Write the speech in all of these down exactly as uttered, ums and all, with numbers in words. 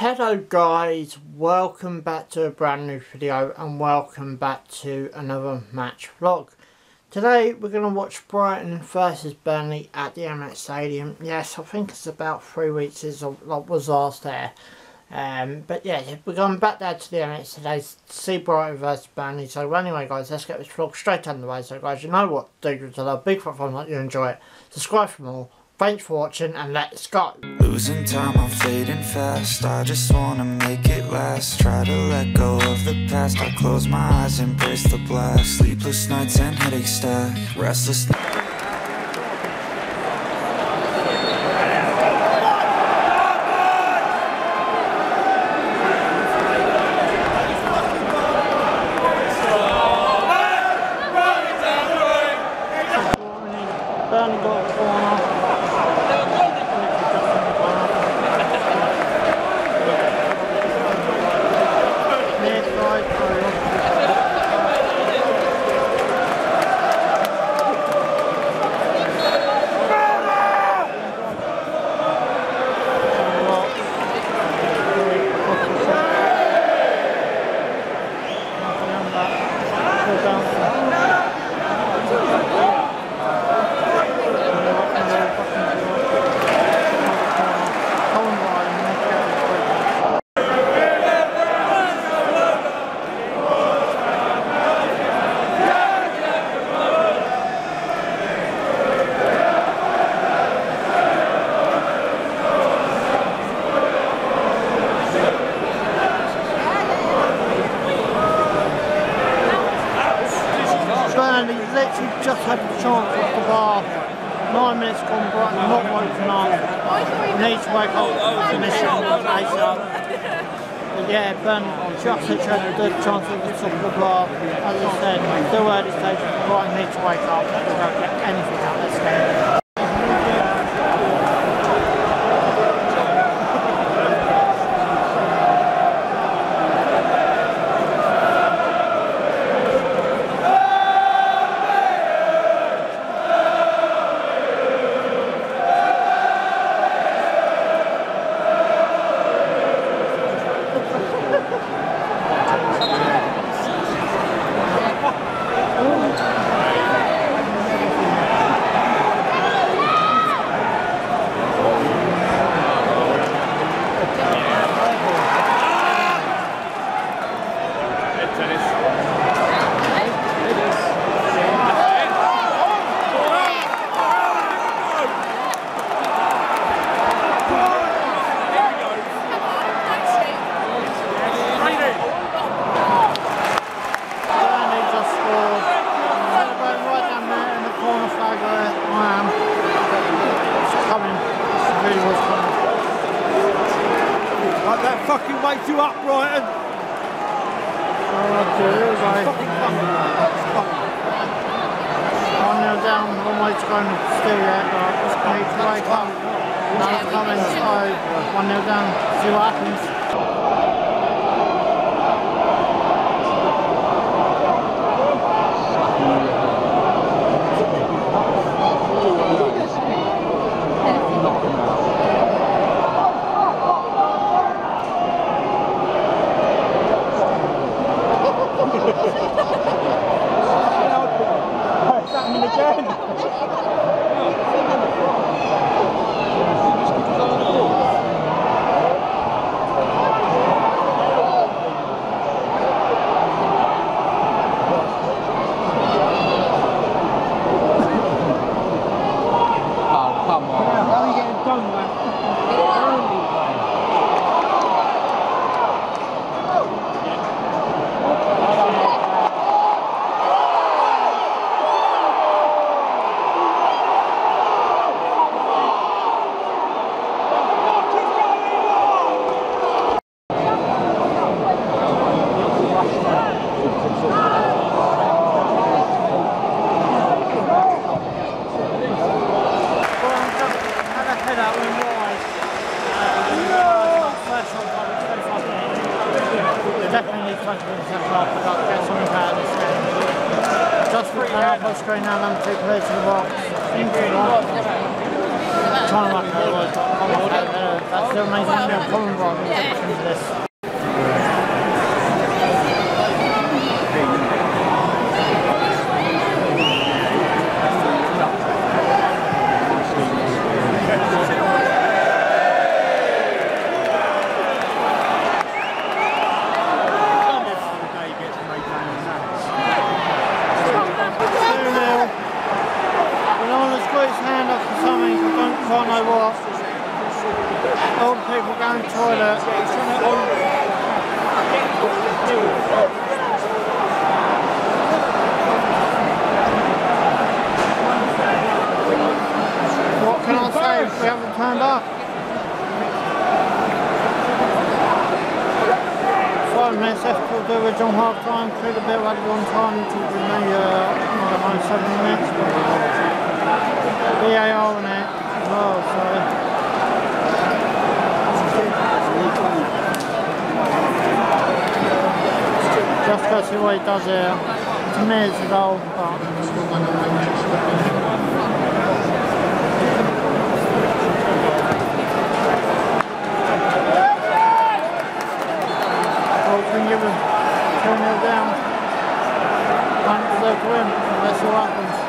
Hello guys, welcome back to a brand new video and welcome back to another match vlog. Today we're going to watch Brighton versus Burnley at the Amex Stadium. Yes, I think it's about three weeks since I was last there. Um, but yeah, we're going back there to the Amex today to see Brighton versus Burnley. So anyway guys, let's get this vlog straight underway. So guys, you know what to do, to love, big platform like you enjoy it, subscribe for more. Thanks for watching and let's go. Losing time, I'm fading fast. I just wanna make it last. Try to let go of the past. I close my eyes, embrace the blast. Sleepless nights and headaches stack. Restless nights. Just had a chance off the bar. Nine minutes gone, Brighton not woken up. Need to wake up for the mission ASAP. But yeah, Burnley just had a good chance off the top of the bar. As I said, the early stage, Brighton need to wake up. They don't get anything out of this game. Fucking wake you up, Brighton! Oh, dear, it was like... Fucking fucking... One nil down, one way to go and steal it, but I just need to wake up. Now it's coming, so one nil down, see what happens. Screen now, number two, play to the box. Trying to like that, that's the amazing thing about Colin Brighton. trying to, trying to on. What can I say if we haven't turned up? Five minutes after the original half time, could have been at one time until the uh, seven minutes. V A R on it as well, so. Just go see what he does here. To me it's a goal, but well, we can give him two nil down. Can't deserve to win, unless it happens.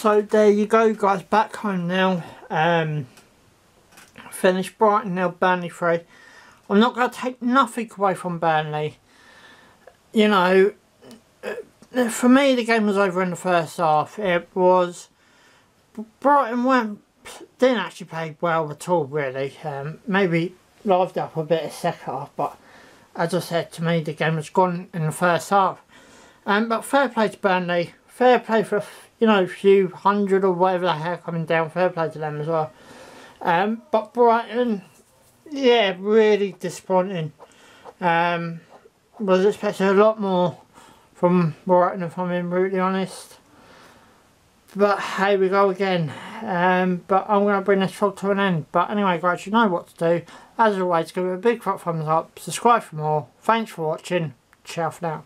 So there you go guys, back home now, um, finished Brighton now, Burnley three. I'm not going to take nothing away from Burnley, you know, for me, the game was over in the first half. It was... Brighton weren't, didn't actually play well at all, really. Um, maybe lived up a bit in the second half, but as I said, to me, the game was gone in the first half. Um, but fair play to Burnley. Fair play for, you know, a few hundred or whatever the hell coming down. Fair play to them as well. Um, but Brighton, yeah, really disappointing. Um, was expecting a lot more from Brighton, if I'm being brutally honest. But here we go again. Um, but I'm going to bring this vlog to an end. But anyway, guys, you know what to do. As always, give it a big fat thumbs up. Subscribe for more. Thanks for watching. Ciao for now.